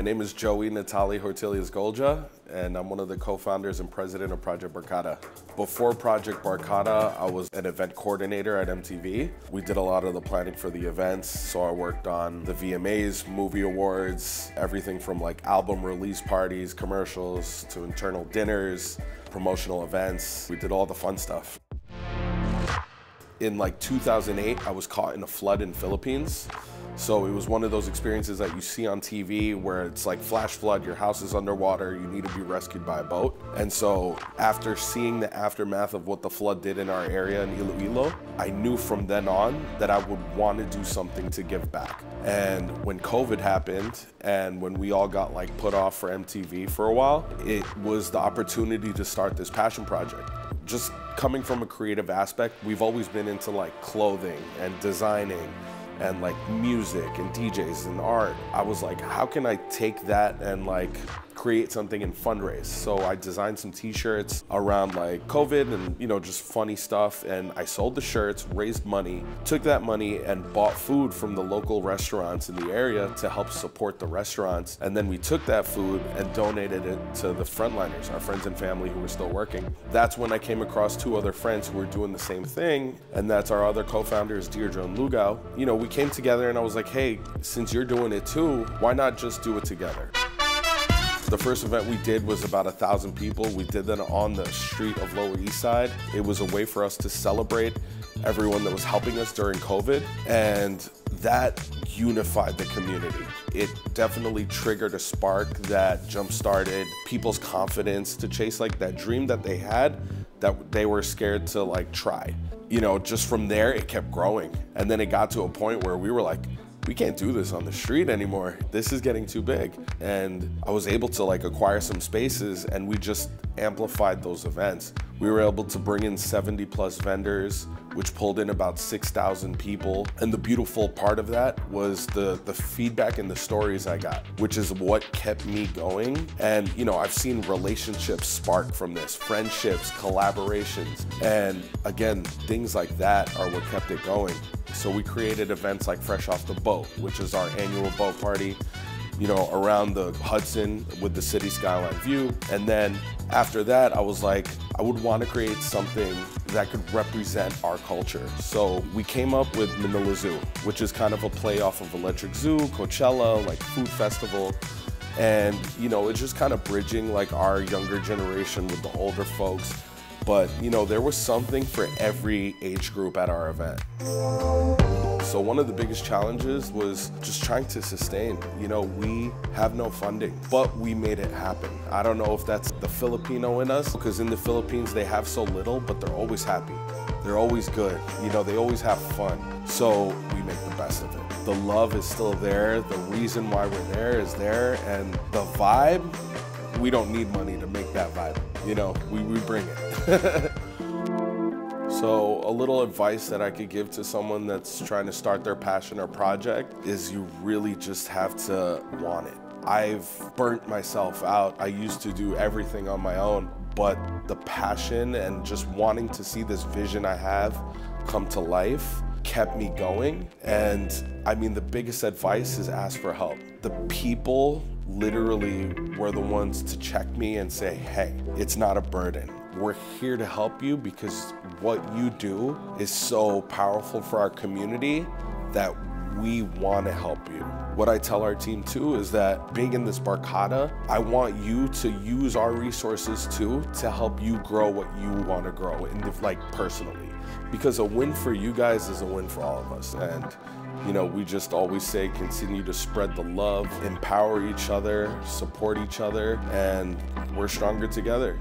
My name is Joey Natali Hortilius Golja, and I'm one of the co-founders and president of Project Barkada. Before Project Barkada, I was an event coordinator at MTV. We did a lot of the planning for the events, so I worked on the VMAs, movie awards, everything from like album release parties, commercials, to internal dinners, promotional events. We did all the fun stuff. In like 2008, I was caught in a flood in Philippines. So it was one of those experiences that you see on TV where it's like flash flood, your house is underwater, you need to be rescued by a boat. And so after seeing the aftermath of what the flood did in our area in Iloilo, I knew from then on that I would want to do something to give back. And when COVID happened and when we all got like put off for MTV for a while, it was the opportunity to start this passion project. Just coming from a creative aspect, we've always been into like clothing and designing and like music and DJs and art. I was like, how can I take that and like create something and fundraise? So I designed some t-shirts around like COVID and, you know, just funny stuff. And I sold the shirts, raised money, took that money and bought food from the local restaurants in the area to help support the restaurants. And then we took that food and donated it to the frontliners, our friends and family who were still working. That's when I came across two other friends who were doing the same thing. And that's our other co-founders, Deirdre and Lugau. You know, we came together and I was like, hey, since you're doing it too, why not just do it together? The first event we did was about 1,000 people. We did that on the street of Lower East Side. It was a way for us to celebrate everyone that was helping us during COVID, and that unified the community. It definitely triggered a spark that jump-started people's confidence to chase like that dream that they had that they were scared to like try. You know, just from there, it kept growing. And then it got to a point where we were like, we can't do this on the street anymore. This is getting too big. And I was able to like acquire some spaces, and we just amplified those events. We were able to bring in 70 plus vendors, which pulled in about 6,000 people. And the beautiful part of that was the feedback and the stories I got, which is what kept me going. And you know, I've seen relationships spark from this, friendships, collaborations. And again, things like that are what kept it going. So we created events like Fresh Off the Boat, which is our annual boat party, you know, around the Hudson with the city skyline view. And then after that, I was like, I would want to create something that could represent our culture. So we came up with Manila Zoo, which is kind of a playoff of Electric Zoo, Coachella, like food festival. And, you know, it's just kind of bridging like our younger generation with the older folks. But, you know, there was something for every age group at our event. So one of the biggest challenges was just trying to sustain. You know, we have no funding, but we made it happen. I don't know if that's the Filipino in us, because in the Philippines, they have so little, but they're always happy. They're always good. You know, they always have fun. So we make the best of it. The love is still there. The reason why we're there is there. And the vibe, we don't need money to make that vibe. You know, we bring it. So a little advice that I could give to someone that's trying to start their passion or project is you really just have to want it. I've burnt myself out. I used to do everything on my own, but the passion and just wanting to see this vision I have come to life kept me going. And I mean, the biggest advice is ask for help. The people literally were the ones to check me and say, hey, it's not a burden. We're here to help you because what you do is so powerful for our community that we want to help you. What I tell our team too is that being in this Barkada, I want you to use our resources too to help you grow what you want to grow, and like personally. Because a win for you guys is a win for all of us. And you know, we just always say continue to spread the love, empower each other, support each other, and we're stronger together.